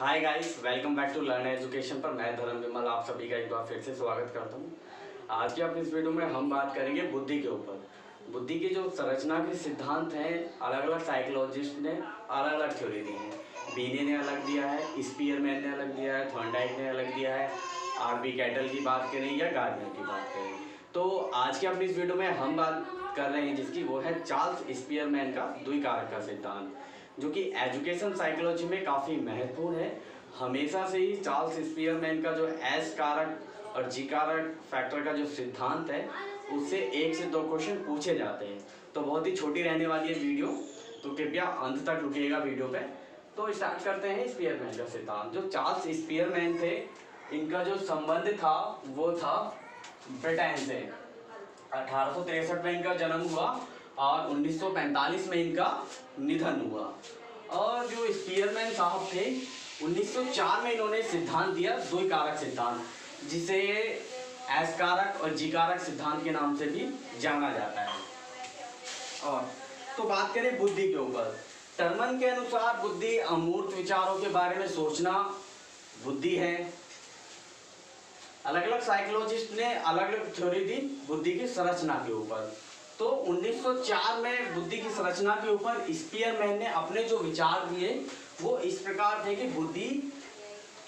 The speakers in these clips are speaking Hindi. Hi guys, welcome back to learn education पर मैं धर्म विमल आप सभी का एक बार फिर से स्वागत करता हूँ। आज की अपनी इस वीडियो में हम बात करेंगे बुद्धि के ऊपर। बुद्धि की जो संरचना के सिद्धांत हैं, अलग अलग साइकोलॉजिस्ट ने अलग अलग थ्योरी दी है। बीने ने अलग दिया है, स्पीयरमैन ने अलग दिया है, थॉर्नडाइक ने अलग दिया है, आरबी कैटल की बात करें या गार्डनर की बात करें। तो आज की अपनी इस वीडियो में हम बात कर रहे हैं जिसकी, वो है चार्ल्स स्पीयरमैन का द्विकारक का सिद्धांत, जो कि एजुकेशन साइकोलॉजी में काफ़ी महत्वपूर्ण है। हमेशा से ही चार्ल्स स्पीयरमैन का जो एस कारक और जी कारक फैक्टर का जो सिद्धांत है, उससे 1 से 2 क्वेश्चन पूछे जाते हैं। तो बहुत ही छोटी रहने वाली है वीडियो, तो कृपया अंत तक रुकिएगा वीडियो पे। तो स्टार्ट करते हैं स्पीयरमैन का सिद्धांत। जो चार्ल्स स्पीयरमैन थे, इनका जो संबंध था वो था ब्रिटेन से। 1863 में इनका जन्म हुआ और 1945 में इनका निधन हुआ। और जो स्पीयरमैन साहब थे, 1904 में इन्होंने सिद्धांत दिया द्विकारक सिद्धांत, जिसे एस कारक और जी कारक सिद्धांत के नाम से भी जाना जाता है। और तो बात करें बुद्धि के ऊपर, टर्मन के अनुसार बुद्धि अमूर्त विचारों के बारे में सोचना बुद्धि है। अलग अलग साइकोलॉजिस्ट ने अलग अलग थ्योरी दी बुद्धि की संरचना के ऊपर। तो 1904 में बुद्धि की संरचना के ऊपर स्पीयरमैन ने अपने जो विचार दिए वो इस प्रकार थे कि बुद्धि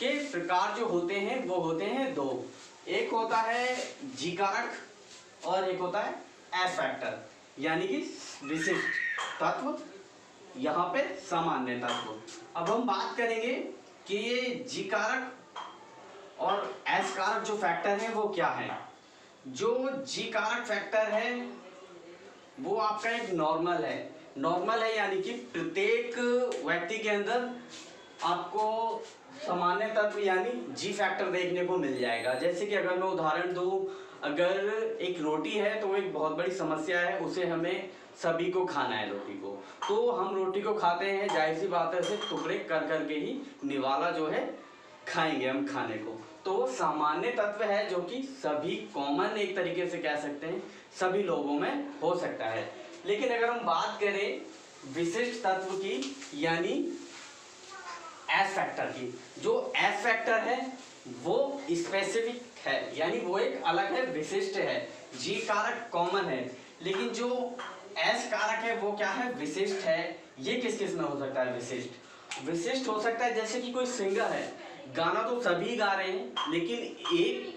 के प्रकार जो होते हैं वो होते हैं 2, एक होता है जी कारक और एक होता है एस फैक्टर, यानी कि विशिष्ट तत्व, यहाँ पे सामान्य तत्व। अब हम बात करेंगे कि ये जी कारक और एस कारक जो फैक्टर है वो क्या है। जो जी कारक फैक्टर है वो आपका एक नॉर्मल है, यानी कि प्रत्येक व्यक्ति के अंदर आपको सामान्य तत्व यानी जी फैक्टर देखने को मिल जाएगा। जैसे कि अगर मैं उदाहरण दूं, अगर एक रोटी है तो वो एक बहुत बड़ी समस्या है, उसे हमें सभी को खाना है रोटी को, तो हम रोटी को खाते हैं, जाहिर सी बात है उसे टुकड़े कर करके ही निवाला जो है खाएंगे हम खाने को। तो सामान्य तत्व है जो कि सभी कॉमन, एक तरीके से कह सकते हैं सभी लोगों में हो सकता है। लेकिन अगर हम बात करें विशिष्ट तत्व की, यानी एस फैक्टर की, जो एस फैक्टर है वो स्पेसिफिक है, यानी वो एक अलग है, विशिष्ट है। जी कारक कॉमन है, लेकिन जो एस कारक है वो क्या है, विशिष्ट है। ये किस किस में हो सकता है, विशिष्ट हो सकता है जैसे कि कोई सिंगर है, गाना तो सभी गा रहे हैं, लेकिन एक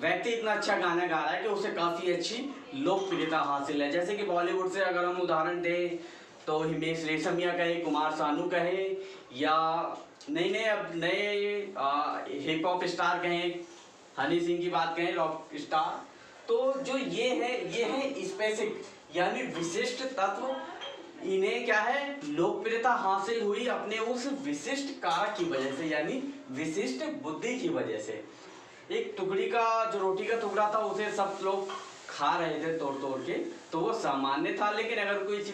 व्यक्ति इतना अच्छा गाना गा रहा है कि उसे काफ़ी अच्छी लोकप्रियता हासिल है। जैसे कि बॉलीवुड से अगर हम उदाहरण दें तो हिमेश रेशमिया कहे, कुमार सानू कहे, या नए हिप हॉप स्टार कहें, हनी सिंह की बात कहें, रॉक स्टार। तो जो ये है स्पेसिफिक यानी विशिष्ट तत्व, इन्हें क्या है, लोकप्रियता हासिल हुई अपने उस विशिष्ट कारक की वजह से, यानी विशिष्ट बुद्धि की वजह से। एक टुकड़ी का, जो रोटी का टुकड़ा था, उसे सब लोग खा रहे थे तोड़ तोड़ के, तो वो सामान्य था। लेकिन अगर कोई किसी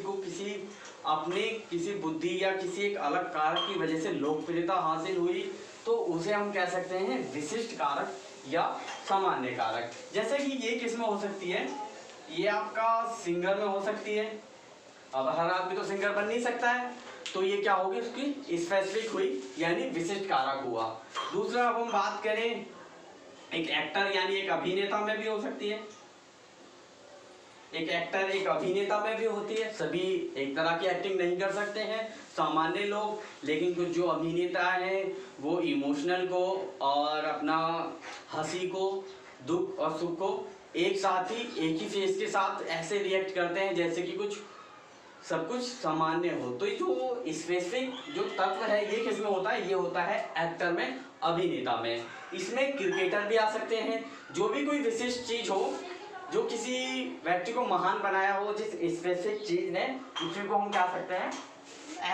बुद्धि या किसी एक अलग कारक की वजह से लोकप्रियता हासिल हुई, तो उसे हम कह सकते हैं विशिष्ट कारक या सामान्य कारक। जैसे कि ये किस में हो सकती है, ये आपका सिंगर में हो सकती है। अब हर आदमी तो सिंगर बन नहीं सकता है, तो ये क्या होगी, उसकी स्पेसिफिक हुई यानी विशिष्ट कारक हुआ। दूसरा, अब हम बात करें एक एक्टर यानी एक अभिनेता में भी हो सकती है। एक एक्टर एक अभिनेता में भी होती है, सभी एक तरह की एक्टिंग नहीं कर सकते हैं सामान्य लोग, लेकिन कुछ जो अभिनेता हैं वो इमोशनल को और अपना हंसी को, दुख और सुख को एक ही फेस के साथ ऐसे रिएक्ट करते हैं जैसे कि कुछ सब कुछ सामान्य हो। तो ये जो स्पेसिफिक जो तत्व है ये किस में होता है, ये होता है एक्टर में, अभिनेता में। इसमें क्रिकेटर भी आ सकते हैं। जो भी कोई विशिष्ट चीज़ हो जो किसी व्यक्ति को महान बनाया हो, जिस स्पेसिफिक चीज़ ने, उसी को हम क्या सकते हैं,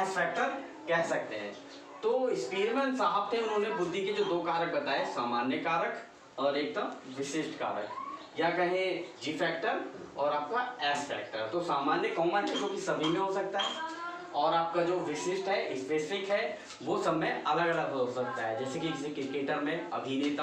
एस फैक्टर कह सकते हैं। तो स्पीयरमैन साहब थे, उन्होंने बुद्धि के जो 2 कारक बताए, सामान्य कारक और एक था विशिष्ट कारक, या कहें जी फैक्टर और आपका एस फैक्टर। तो सामान्य कॉमन है जो कि सभी में हो सकता है, और आपका जो विशिष्ट है, स्पेसिफिक है, वो सब में अलग अलग हो सकता है। जैसे कि किसी क्रिकेटर में, अभिनेता